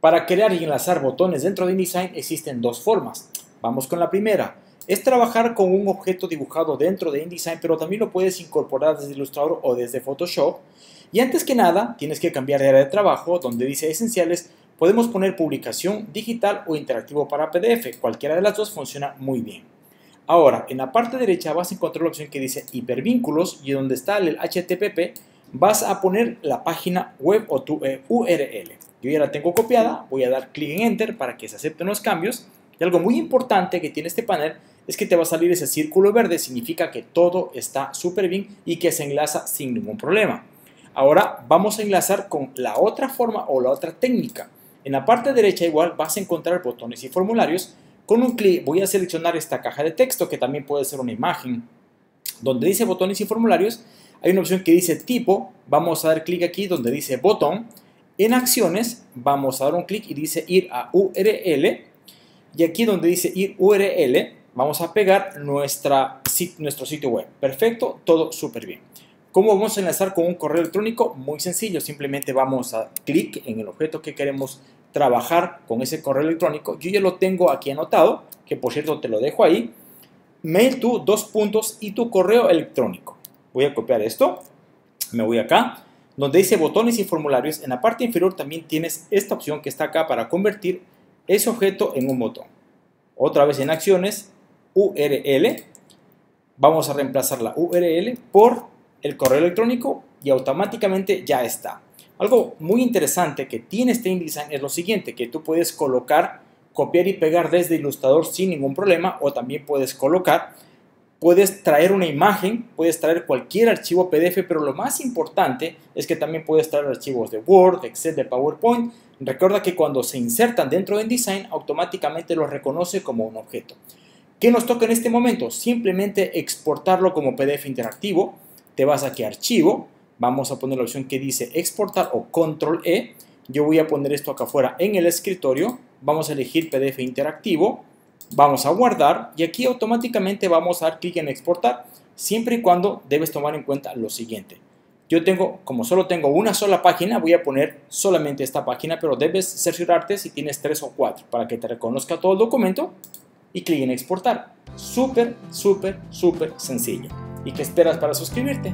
Para crear y enlazar botones dentro de InDesign existen dos formas. Vamos con la primera. Es trabajar con un objeto dibujado dentro de InDesign, pero también lo puedes incorporar desde Illustrator o desde Photoshop. Y antes que nada, tienes que cambiar de área de trabajo, donde dice Esenciales. Podemos poner publicación digital o interactivo para PDF. Cualquiera de las dos funciona muy bien. Ahora, en la parte derecha vas a encontrar la opción que dice hipervínculos y donde está el HTTP vas a poner la página web o tu URL. Yo ya la tengo copiada, voy a dar clic en Enter para que se acepten los cambios. Y algo muy importante que tiene este panel es que te va a salir ese círculo verde, significa que todo está súper bien y que se enlaza sin ningún problema. Ahora vamos a enlazar con la otra forma o la otra técnica. En la parte derecha igual vas a encontrar botones y formularios. Con un clic voy a seleccionar esta caja de texto que también puede ser una imagen. Donde dice botones y formularios hay una opción que dice tipo. Vamos a dar clic aquí donde dice botón. En acciones vamos a dar un clic y dice ir a URL. Y aquí donde dice ir URL vamos a pegar nuestro sitio web. Perfecto, todo súper bien. ¿Cómo vamos a enlazar con un correo electrónico? Muy sencillo, simplemente vamos a clic en el objeto que queremos trabajar con ese correo electrónico. Yo ya lo tengo aquí anotado, que por cierto te lo dejo ahí. Mail to, dos puntos, y tu correo electrónico. Voy a copiar esto, me voy acá, donde dice botones y formularios. En la parte inferior también tienes esta opción que está acá para convertir ese objeto en un botón. Otra vez en acciones, URL. Vamos a reemplazar la URL por el correo electrónico y automáticamente ya está. Algo muy interesante que tiene este InDesign es lo siguiente, que tú puedes colocar, copiar y pegar desde Illustrator sin ningún problema, o también puedes colocar, puedes traer una imagen, puedes traer cualquier archivo PDF, pero lo más importante es que también puedes traer archivos de Word, de Excel, de PowerPoint. Recuerda que cuando se insertan dentro de InDesign, automáticamente los reconoce como un objeto. ¿Qué nos toca en este momento? Simplemente exportarlo como PDF interactivo. Te vas aquí a Archivo. Vamos a poner la opción que dice exportar o control E. Yo voy a poner esto acá afuera en el escritorio. Vamos a elegir PDF interactivo. Vamos a guardar y aquí automáticamente vamos a dar clic en exportar, siempre y cuando debes tomar en cuenta lo siguiente. Yo tengo, como solo tengo una sola página, voy a poner solamente esta página, pero debes cerciorarte si tienes 3 o 4 para que te reconozca todo el documento y clic en exportar. Súper, súper, súper sencillo. ¿Y qué esperas para suscribirte?